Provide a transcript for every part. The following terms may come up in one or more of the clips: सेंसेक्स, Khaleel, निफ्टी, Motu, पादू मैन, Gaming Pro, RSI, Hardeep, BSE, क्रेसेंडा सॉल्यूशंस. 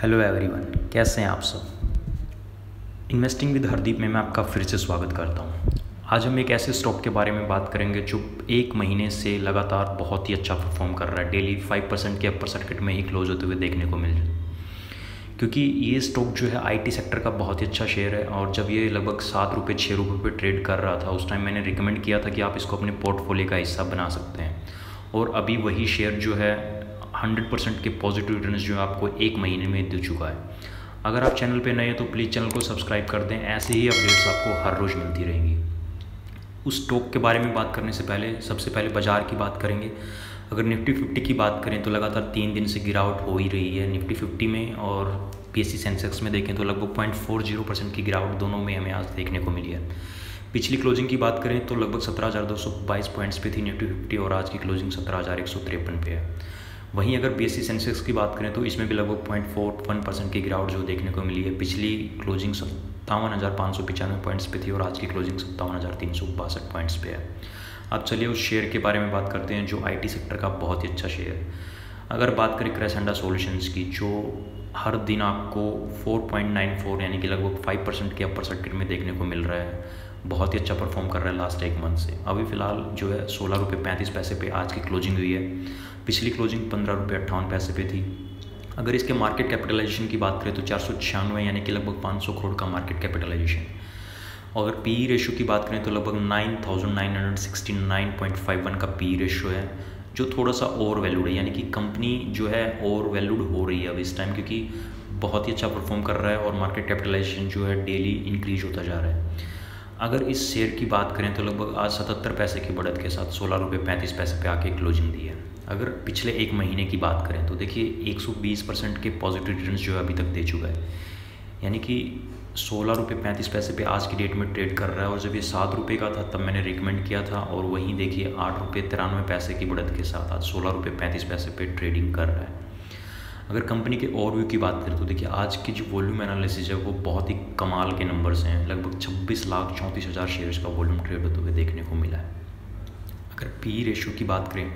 Hello everyone, कैसे हैं आप सब। इन्वेस्टिंग विद हरदीप में मैं आपका फिर से स्वागत करता हूं। आज हम एक ऐसे स्टॉक के बारे में बात करेंगे जो एक महीने से लगातार बहुत ही अच्छा परफॉर्म कर रहा है। डेली 5% के अपर सर्किट में ही क्लोज होते हुए देखने को मिल रहा है, क्योंकि ये स्टॉक जो है आईटी सेक्टर का बहुत ही अच्छा शेयर है। और जब ये लगभग ₹7-6 पर ट्रेड कर रहा था, उस टाइम मैंने रिकमेंड किया था कि आप इसको अपने पोर्टफोलियो का हिस्सा बना सकते हैं। और अभी वही शेयर जो है 100% के पॉजिटिव रिटर्न्स जो है आपको एक महीने में दे चुका है। अगर आप चैनल पे नए हैं तो प्लीज़ चैनल को सब्सक्राइब कर दें, ऐसे ही अपडेट्स आपको हर रोज़ मिलती रहेंगी। उस स्टॉक के बारे में बात करने से पहले सबसे पहले बाज़ार की बात करेंगे। अगर निफ्टी 50 की बात करें तो लगातार 3 दिन से गिरावट हो ही रही है निफ्टी 50 में। और BSE सेंसेक्स में देखें तो लगभग 0.40% की गिरावट दोनों में हमें आज देखने को मिली है। पिछली क्लोजिंग की बात करें तो लगभग 17,222 पॉइंट्स पे थी निफ्टी 50 और आज की क्लोजिंग 17,153 पे है। वहीं अगर BSE सेंसेक्स की बात करें तो इसमें भी लगभग 0.41% की गिरावट जो देखने को मिली है। पिछली क्लोजिंग 57,595 पॉइंट्स पे थी और आज की क्लोजिंग 57,362 पॉइंट्स पे है। अब चलिए उस शेयर के बारे में बात करते हैं जो आईटी सेक्टर का बहुत ही अच्छा शेयर है। अगर बात करें क्रेसेंडा सॉल्यूशंस की, जो हर दिन आपको 4.94 यानी कि लगभग 5% के अपर सर्किट में देखने को मिल रहा है, बहुत ही अच्छा परफॉर्म कर रहा है लास्ट एक मंथ से। अभी फ़िलहाल जो है ₹16.35 पे आज की क्लोजिंग हुई है। पिछली क्लोजिंग ₹15.58 पे थी। अगर इसके मार्केट कैपिटलाइजेशन की बात करें तो 496 यानी कि लगभग 500 करोड़ का मार्केट कैपिटलाइजेशन। अगर पीई रेशो की बात करें तो लगभग 9,969.51 का पीई रेशो है, जो थोड़ा सा ओवर वैल्यूड है, यानी कि कंपनी जो है ओवर वैल्यूड हो रही है अब इस टाइम, क्योंकि बहुत ही अच्छा परफॉर्म कर रहा है और मार्केट कैपिटलाइजेशन जो है डेली इंक्रीज होता जा रहा है। अगर इस शेयर की बात करें तो लगभग आज 77 पैसे की बढ़त के साथ ₹16.35 पे आके क्लोजिंग दी है। अगर पिछले एक महीने की बात करें तो देखिए 120% के पॉजिटिव रिटर्न्स जो है अभी तक दे चुका है, यानी कि ₹16.35 पे आज की डेट में ट्रेड कर रहा है। और जब ये ₹7 का था तब मैंने रिकमेंड किया था, और वहीं देखिए ₹8.93 की बढ़त के साथ आज ₹16.35 पे ट्रेडिंग कर रहा है। अगर कंपनी के ओवरव्यू की बात करें तो देखिए आज की जो वॉल्यूम एनालिसिस है वो बहुत ही कमाल के नंबर्स हैं। लगभग 26,34,000 शेयर्स का वॉल्यूम ट्रेड होते हुए देखने को मिला है। अगर पीई रेशो की बात करें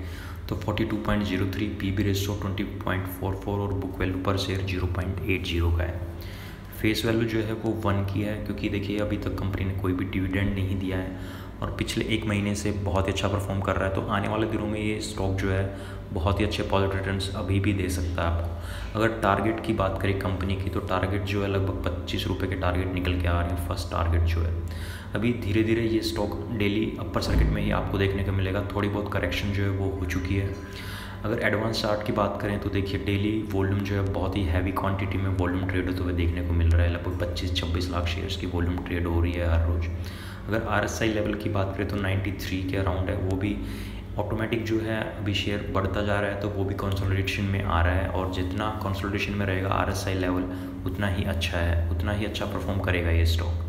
तो 42.03, पीबी रेशो 20.44 और बुक वैल्यू पर शेयर 0.80 का है। फेस वैल्यू जो है वो 1 की है, क्योंकि देखिए अभी तक कंपनी ने कोई भी डिविडेंड नहीं दिया है और पिछले एक महीने से बहुत ही अच्छा परफॉर्म कर रहा है। तो आने वाले दिनों में ये स्टॉक जो है बहुत ही अच्छे पॉजिटिव रिटर्न्स अभी भी दे सकता है आपको। अगर टारगेट की बात करें कंपनी की तो टारगेट जो है लगभग ₹25 के टारगेट निकल के आ रहे हैं। फर्स्ट टारगेट जो है अभी धीरे धीरे ये स्टॉक डेली अपर सर्किट में ही आपको देखने को मिलेगा। थोड़ी बहुत करेक्शन जो है वो हो चुकी है। अगर एडवांस चार्ट की बात करें तो देखिए डेली वॉल्यूम जो है बहुत ही हैवी क्वांटिटी में वॉल्यूम ट्रेड होते हुए देखने को मिल रहा है। लगभग 25-26 लाख शेयर्स की वॉल्यूम ट्रेड हो रही है हर रोज़। अगर RSI लेवल की बात करें तो 93 के अराउंड है, वो भी ऑटोमेटिक जो है अभी शेयर बढ़ता जा रहा है, तो वो भी कंसोलिडेशन में आ रहा है। और जितना कंसोलिडेशन में रहेगा RSI लेवल उतना ही अच्छा है, उतना ही अच्छा परफॉर्म करेगा ये स्टॉक।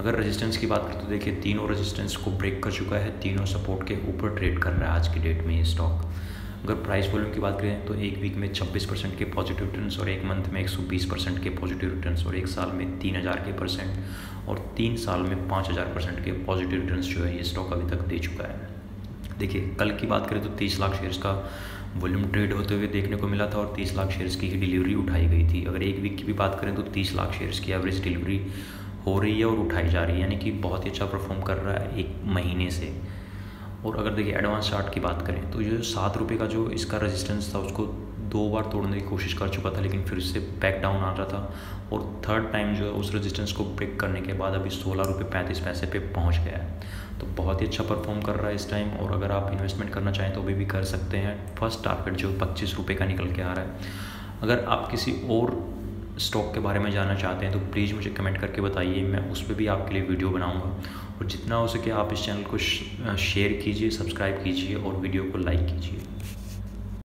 अगर रेजिस्टेंस की बात करें तो देखिए तीनों रेजिस्टेंस को ब्रेक कर चुका है, तीनों सपोर्ट के ऊपर ट्रेड कर रहा है आज की डेट में ये स्टॉक। अगर प्राइस वॉल्यूम की बात करें तो एक वीक में 26% के पॉजिटिव रिटर्न्स और एक मंथ में 120% के पॉजिटिव रिटर्न्स और एक साल में 3,000% और 3 साल में 5,000% के पॉजिटिव रिटर्न्स जो है ये स्टॉक अभी तक दे चुका है। देखिए कल की बात करें तो 30 लाख शेयर्स का वॉल्यूम ट्रेड होते हुए देखने को मिला था और 30 लाख शेयर्स की ही डिलीवरी उठाई गई थी। अगर एक वीक की भी बात करें तो 30 लाख शेयर्स की एवरेज डिलीवरी हो रही है और उठाई जा रही है, यानी कि बहुत ही अच्छा परफॉर्म कर रहा है एक महीने से। और अगर देखिए एडवांस चार्ट की बात करें तो ये ₹7 का जो इसका रेजिस्टेंस था उसको 2 बार तोड़ने की कोशिश कर चुका था, लेकिन फिर से बैक डाउन आ रहा था और थर्ड टाइम जो है उस रेजिस्टेंस को ब्रेक करने के बाद अभी ₹16.35 पे पहुंच गया है। तो बहुत ही अच्छा परफॉर्म कर रहा है इस टाइम। और अगर आप इन्वेस्टमेंट करना चाहें तो अभी भी कर सकते हैं। फर्स्ट टारगेट जो ₹25 का निकल के आ रहा है। अगर आप किसी और स्टॉक के बारे में जानना चाहते हैं तो प्लीज़ मुझे कमेंट करके बताइए, मैं उस पर भी आपके लिए वीडियो बनाऊंगा। और जितना हो सके आप इस चैनल को शेयर कीजिए, सब्सक्राइब कीजिए और वीडियो को लाइक कीजिए।